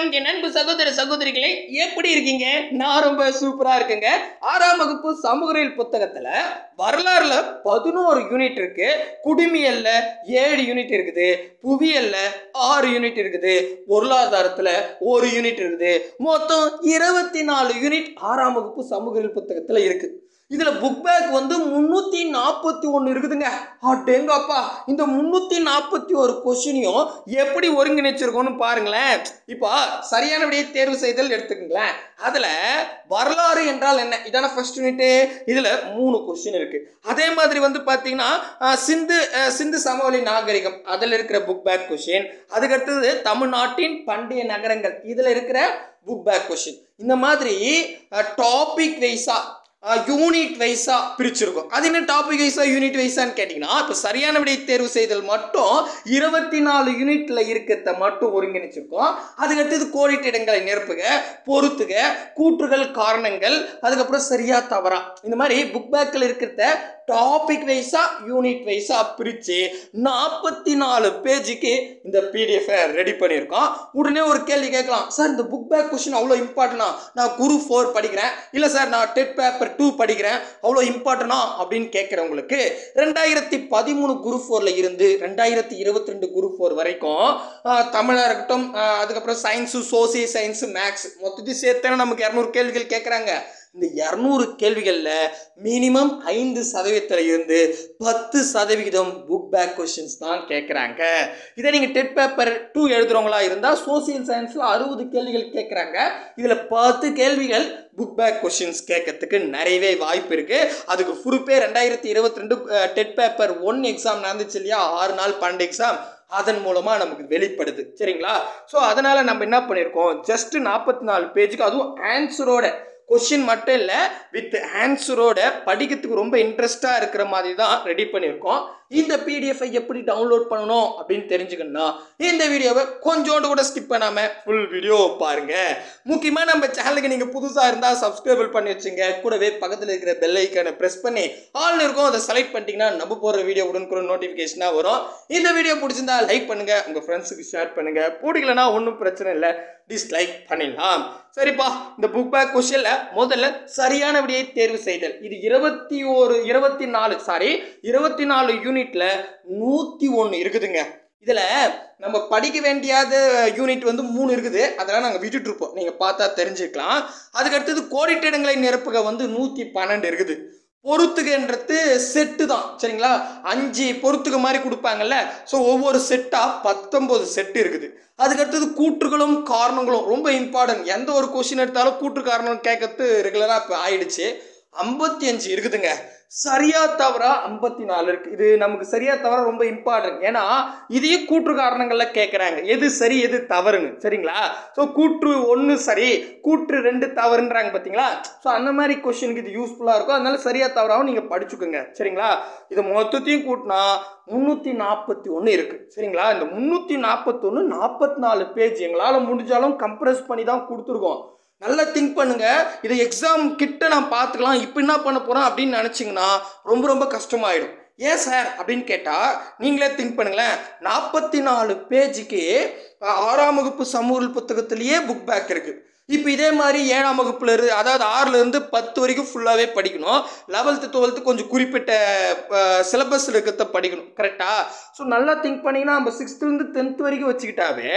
வணக்கம் என் அன்பு சகோதர சகோதரிகளே, எப்படி இருக்கீங்க? நான் ரொம்ப சூப்பரா இருக்குங்க. 6ஆம் வகுப்பு சமூகவியல் புத்தகத்துல வரலாறுல 11 யூனிட் இருக்கு. குடிமியல்ல 7 யூனிட் இருக்குது, புவியல்ல 6 யூனிட் இருக்குது, பொருளாதாரத்துல 1 யூனிட் இருக்குது. மொத்தம் 24 யூனிட் 6ஆம் வகுப்பு சமூகவியல் புத்தகத்துல இருக்கு. இதுல புக் பேக் வந்து 341 இருக்குதுங்க. அடேங்கப்பா, இந்த 341 கொஸ்டினையும் எப்படி ஒருங்கிணைச்சிருக்கோம்னு பாருங்களேன். இப்போ சரியான விடையை தேர்வு செய்தல் எடுத்துக்கங்களேன். அதுல வரலாறு என்றால் என்ன, இதான ஃபர்ஸ்ட் யூனிட். இதுல 3 கொஸ்டின் இருக்கு. அதே மாதிரி வந்து பாத்தீங்கன்னா சிந்து சமவெளி நாகரிகம், அதுல இருக்கிற புக் பேக் கொஸ்டின். அதுக்கடுத்தது தமிழ்நாட்டின் பண்டைய நகரங்கள், இதுல இருக்கிற புக் பேக் கொஸ்டின். இந்த மாதிரி டாபிக் வைஸா யூனிட் வைஸா பிரிச்சிருக்கும். அது என்ன டாபிக் வைஸா யூனிட் வைஸான்னு கேட்டீங்கன்னா, இப்போ சரியான விடை தேர்வு செய்தல் மட்டும் 24 யூனிட்ல இருக்கிறத மட்டும் ஒருங்கிணைச்சிருக்கோம். அதுக்கடுத்தது கோடிட்ட இடங்களை நிரப்புக, பொறுத்துக, கூற்றுகள் காரணங்கள், அதுக்கப்புறம் சரியா தவறா, இந்த மாதிரி புக் பேக்கில் இருக்கிறத டாபிக் வைஸா யூனிட் வைஸா பிரிச்சு 44 பேஜுக்கு இந்த பிடிஎஃப் ரெடி பண்ணியிருக்கோம். உடனே ஒரு கேள்வி கேட்கலாம், சார் இந்த புக் பேக் கொஸ்டின் அவ்வளோ இம்பார்ட்டன்டா? நான் குரூப் 4 படிக்கிறேன், இல்லை சார் நான் டெட் பேப்பர் 2 படிக்கிறேன், அவ்வளோ இம்பார்ட்டனா அப்படின்னு கேட்கறவங்களுக்கு 2013 குரூப் 4ல இருந்து 2022 குரூப் 4 வரைக்கும் தமிழா இருக்கட்டும், அதுக்கப்புறம் சயின்ஸு, சோசியல் சயின்ஸ், மேக்ஸ், மொத்தத்தையும் சேர்த்தேன்னா நமக்கு 200 கேள்விகள் கேட்குறாங்க. இந்த 200 கேள்விகளில் மினிமம் 5% இருந்து 10% புக் பேக் கொஸ்டின்ஸ் தான் கேட்குறாங்க. இதை நீங்கள் டெட் பேப்பர் 2 எழுதுறவங்களா இருந்தால் சோசியல் சயின்ஸில் 60 கேள்விகள் கேட்குறாங்க. இதில் 10 கேள்விகள் புக் பேக் கொஸ்டின்ஸ் கேட்கறதுக்கு நிறையவே வாய்ப்பு இருக்குது. அதுக்கு குறிப்பே 2022 டெட் பேப்பர் 1 எக்ஸாம் நடந்துச்சு இல்லையா, 6 நாள் 12 எக்ஸாம், அதன் மூலமா நமக்கு வெளிப்படுது. சரிங்களா? ஸோ அதனால நம்ம என்ன பண்ணியிருக்கோம், ஜஸ்ட் 44 பேஜுக்கு, அதுவும் ஆன்சரோட, கொஸ்டின் மட்டும் இல்லை, வித் ஆன்சரோட படிக்கிறதுக்கு ரொம்ப இன்ட்ரெஸ்டாக இருக்கிற மாதிரி தான் ரெடி பண்ணியிருக்கோம். இந்த பிடிஎஃப் எப்படி டவுன்லோட் பண்ணணும் அப்படின்னு தெரிஞ்சுக்கணும்னா இந்த வீடியோவை கொஞ்சோண்டு கூட ஸ்கிப் பண்ணாமல் ஃபுல் வீடியோ பாருங்கள். முக்கியமாக நம்ம சேனலுக்கு நீங்கள் புதுசாக இருந்தால் சப்ஸ்கிரைப் பண்ணி வச்சுங்க. கூடவே பக்கத்தில் இருக்கிற பெல் ஐக்கானை ப்ரெஸ் பண்ணி ஆல் இருக்கும், அதை செலக்ட் பண்ணிட்டீங்கன்னா நம்ம போடுற வீடியோ உடனுக்குற நோட்டிஃபிகேஷனாக வரும். இந்த வீடியோ பிடிச்சிருந்தா லைக் பண்ணுங்கள், உங்கள் ஃப்ரெண்ட்ஸுக்கு ஷேர் பண்ணுங்கள். பிடிக்கலன்னா ஒன்றும் பிரச்சனை இல்லை, டிஸ்லைக் பண்ணிடலாம். சரிப்பா, இந்த புக் பேக் கொஸ்டின்ல முதல்ல சரியான விடையை தேர்வு செய்தல். இது 24 யூனிட்ல 101 இருக்குதுங்க. இதுல நம்ம படிக்க வேண்டியாத யூனிட் வந்து 3 இருக்குது, அதெல்லாம் நாங்கள் விட்டுட்டு இருப்போம், நீங்க பார்த்தா தெரிஞ்சுக்கலாம். அதுக்கடுத்தது கோடிட்ட இடங்களை நிரப்புக வந்து 112 இருக்குது. பொறுத்துகன்றது செட்டு தான். சரிங்களா? 5 பொறுத்துக்கு மாதிரி கொடுப்பாங்கல்ல, ஸோ ஒவ்வொரு செட்டாக 19 செட்டு இருக்குது. அதுக்கடுத்தது கூற்றுகளும் காரணங்களும் ரொம்ப இம்பார்ட்டன்ட். எந்த ஒரு கொஸ்டின் எடுத்தாலும் கூற்று காரணம் கேட்கறது ரெகுலராக இப்போ ஆயிடுச்சு. 55 இருக்குதுங்க. சரியா தவறா 54 இருக்கு. இது நமக்கு சரியா தவறா ரொம்ப இம்பார்ட்டன்ட், ஏன்னா இதையும் கூற்று காரணங்கள்ல கேட்குறாங்க, எது சரி எது தவறுன்னு. சரிங்களா? ஸோ கூற்று 1 சரி, கூற்று 2 தவறுன்றாங்க, பார்த்தீங்களா? ஸோ அந்த மாதிரி கொஸ்டினுக்கு இது யூஸ்ஃபுல்லாக இருக்கும். அதனால சரியா தவறாகவும் நீங்கள் படிச்சுக்கோங்க. சரிங்களா? இது மொத்தத்தையும் கூட்டினா 341 இருக்கு. சரிங்களா? இந்த 341 44 பேஜ் எங்களால் முடிஞ்சாலும் கம்ப்ரஸ் பண்ணி தான் கொடுத்துருக்கோம். நல்லா திங்க் பண்ணுங்கள். இது எக்ஸாம் கிட்ட நான் பார்த்துக்கலாம், இப்போ என்ன பண்ண போகிறேன் அப்படின்னு நினச்சிங்கன்னா ரொம்ப ரொம்ப கஷ்டமாயிடும். ஏன் சார் அப்படின்னு கேட்டால் நீங்களே திங்க் பண்ணுங்களேன். 44 பேஜுக்கு 6ஆம் வகுப்பு சமூகவியல் புத்தகத்திலேயே புக் பேக் இருக்குது. இப்போ இதே மாதிரி 7ஆம் வகுப்பில் இருந்து, அதாவது 6லேருந்து 10 வரைக்கும் ஃபுல்லாகவே படிக்கணும், 11th 12th கொஞ்சம் குறிப்பிட்ட சிலபஸ் இருக்கிறத படிக்கணும். கரெக்டாக? ஸோ நல்லா திங்க் பண்ணிங்கன்னா நம்ம 6th-10th வரைக்கும் வச்சுக்கிட்டாவே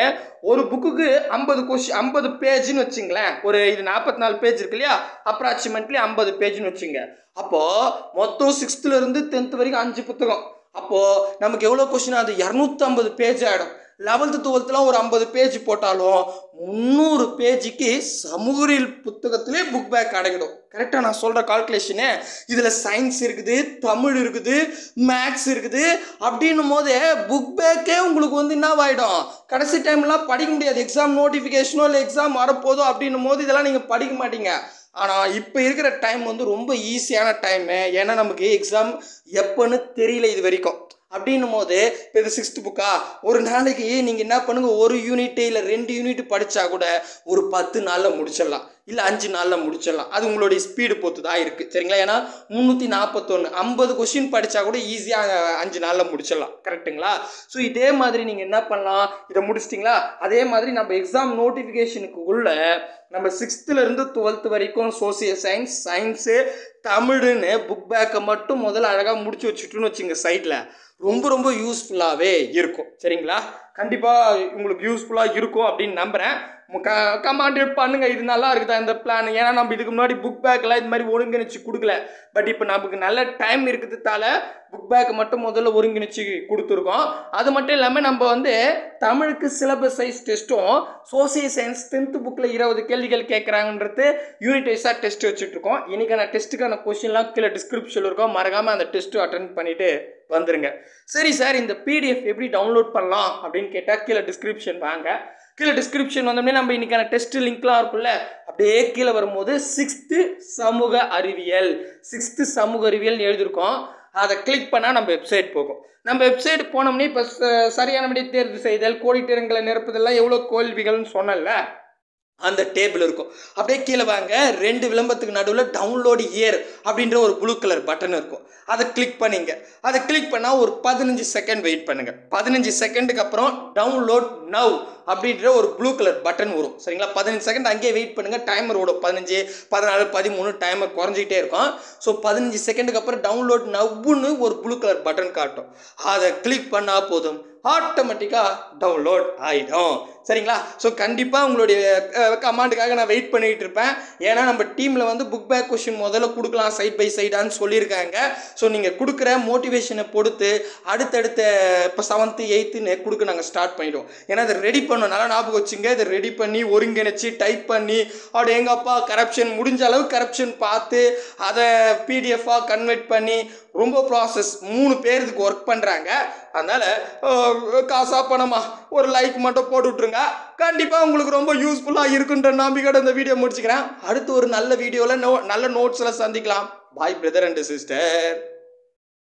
ஒரு புக்குக்கு 50 பேஜுன்னு வச்சுங்களேன். ஒரு இது 44 பேஜ் இருக்கு இல்லையா, அப்ராக்சிமேட்லி 50 பேஜுன்னு வச்சுங்க. அப்போது மொத்தம் 6th-10th வரைக்கும் 5 புத்தகம். அப்போது நமக்கு எவ்வளோ கொஸ்டின்? அது 250 பேஜ் ஆகிடும். 11th-12thலாம் ஒரு 50 பேஜ் போட்டாலும் 300 பேஜுக்கு சமூகவியல் புத்தகத்திலே புக் பேக் அடங்கிடும். கரெக்டாக நான் சொல்கிற கால்குலேஷனு? இதில் சயின்ஸ் இருக்குது, தமிழ் இருக்குது, மேக்ஸ் இருக்குது. அப்படின்னும் போது புக் பேக்கே உங்களுக்கு வந்து என்னவாயிடும், கடைசி டைம்லாம் படிக்க முடியாது. எக்ஸாம் நோட்டிஃபிகேஷனோ இல்லை எக்ஸாம் வரப்போதோ அப்படின்னும் போது இதெல்லாம் நீங்கள் படிக்க மாட்டீங்க. ஆனால் இப்போ இருக்கிற டைம் வந்து ரொம்ப ஈஸியான டைமு, ஏன்னா நமக்கு எக்ஸாம் எப்போன்னு தெரியல இது வரைக்கும். அப்படினும் போது இது 6th புக்கா ஒரு நாளைக்கு நீங்க என்ன பண்ணுங்க ஒரு யூனிட் இல்ல ரெண்டு யூனிட் படிச்சா கூட ஒரு 10 நாள்ல முடிச்சிரலாம் இல்ல 5 நாள்ல முடிச்சிரலாம் அது உங்களுடைய ஸ்பீடு பொறுத்து தான் இருக்கு சரிங்களா ஏனா 341 50 क्वेश्चन படிச்சா கூட ஈஸியா 5 நாள்ல முடிச்சிரலாம் கரெக்ட்டுங்களா சோ இதே மாதிரி நீங்க என்ன பண்ணலாம் இத முடிச்சிட்டீங்களா அதே மாதிரி நம்ம எக்ஸாம் நோட்டிஃபிகேஷனுக்கு உள்ள நம்ம 6th ல இருந்து 12th வரைக்கும் சோஷியல் சயின்ஸ் சயின்ஸ் தமிழ்னு புக் பேக் மட்டும் முதல்ல அழகா முடிச்சு வச்சிட்டுன்னு வெச்சீங்க சைடுல ரொம்ப ரொம்ப யூஸ்ஃபுல்லாவே இருக்கும் சரிங்களா கண்டிப்பா உங்களுக்கு யூஸ்ஃபுல்லா இருக்கும் அப்படி நம்பறேன் கமெண்ட் பண்ணுங்க இது நல்லா இருக்குதா இந்த பிளான் ஏனா நம்ம இதுக்கு முன்னாடி book back எல்லாம் இந்த மாதிரி ஒருங்கிணைச்சு கொடுக்கல பட் இப்போ நமக்கு நல்ல டைம் இருக்குதுதால book back மட்டும் முதல்ல ஒருங்கிணைச்சு கொடுத்துறோம் அது மட்டும் இல்லாம நம்ம வந்து தமிழுக்கு சிலபஸ் சைஸ் டெஸ்டும் சோஷியல் சயின்ஸ் 10th bookல 20 கேள்விகள் கேக்குறாங்கன்றது யூனிட் வைஸா டெஸ்ட் வெச்சிட்டு இருக்கோம் இன்னைக்கு நான் டெஸ்ட்க்கான क्वेश्चनலாம் கீழ டிஸ்கிரிப்ஷன்ல இருக்கும் மறக்காம அந்த டெஸ்ட் அட்டெண்ட் பண்ணிட்டு வந்துருங்க சரி சார் இந்த PDF எப்படி டவுன்லோட் பண்ணலாம் அப்படிን கேட்டா கீழ டிஸ்கிரிப்ஷன் வாங்க கீழ டிஸ்கிரிப்ஷன் வந்தோம்னா நம்ம இன்னைக்கான டெஸ்ட் லிங்க்லாம் இருக்குல்ல அப்படியே கீழ வரும்போது 6th சமூக அறிவியல் எழுதி இருக்கோம் அத கிளிக் பண்ணா நம்ம வெப்சைட் போகும் நம்ம வெப்சைட் போனோம்னா இப்ப சரியானபடி தேர்வு செய்தல் கோடிட்டேரங்களை நிரப்புதெல்லாம் எவ்வளவு கேள்விகள்னு சொன்னல்ல அந்த டேபிள் இருக்கும் அப்படியே கீழ வாங்க ரெண்டு விளம்பரத்துக்கு நடுவுல டவுன்லோட் ஹியர் அப்படிங்கற ஒரு ப்ளூ கலர் பட்டன் இருக்கும் அத கிளிக் பண்ணீங்க அத கிளிக் பண்ணா ஒரு 15 செகண்ட் வெயிட் பண்ணுங்க 15 செகண்ட்க்கு அப்புறம் டவுன்லோட் நவ அப்படிங்கற ஒரு ப்ளூ கலர் பட்டன் வரும் சரிங்களா 15 செகண்ட் அங்கே வெயிட் பண்ணுங்க டைமர் ஓடும் 15 14 13 டைமர் குறஞ்சிட்டே இருக்கும் சோ 15 செகண்ட்க்கு அப்புறம் டவுன்லோட் நவ்னு ஒரு ப்ளூ கலர் பட்டன் காட்டும் அத கிளிக் பண்ணா போதும் ஆட்டோமேட்டிக்கா டவுன்லோட் ஆயிடும் சரிங்களா சோ கண்டிப்பா உங்களுடைய கமாண்ட்காக நான் வெயிட் பண்ணிட்டு இருப்பேன் ஏனா நம்ம டீம்ல வந்து book back क्वेश्चन முதல்ல கொடுக்கலாம் சைடு பை சைடான்னு சொல்லி இருக்காங்க சோ நீங்க குடுக்குற மோட்டிவேஷனை பொறுத்து அடுத்து இப்ப 7th 8th னே குடுக்க நாங்க ஸ்டார்ட் பண்ணிடுவோம் ஏனா அது ரெடி பண்ணனால ஞாபகம் வச்சுங்க இது ரெடி பண்ணி ஒருங்கிணைச்சு டைப் பண்ணி அட எங்கப்பா கரப்ஷன் முடிஞ்ச அளவு கரப்ஷன் பார்த்து அத PDF ஆ கன்வெர்ட் பண்ணி ரொம்ப process 3 பேருக்கு வர்க் பண்றாங்க அதனால காசா பணமா ஒரு லைக் மட்டும் போட்டுட்டுருங்க கண்டிப்பா உங்களுக்கு ரொம்ப யூஸ்புல்லா இருக்குன்ற நம்பிக்கையோட இந்த வீடியோ முடிச்சுக்கிறேன் அடுத்து ஒரு நல்ல வீடியோல நல்ல நோட்ஸ்ல சந்திக்கலாம் பை பிரதர் அண்ட் சிஸ்டர்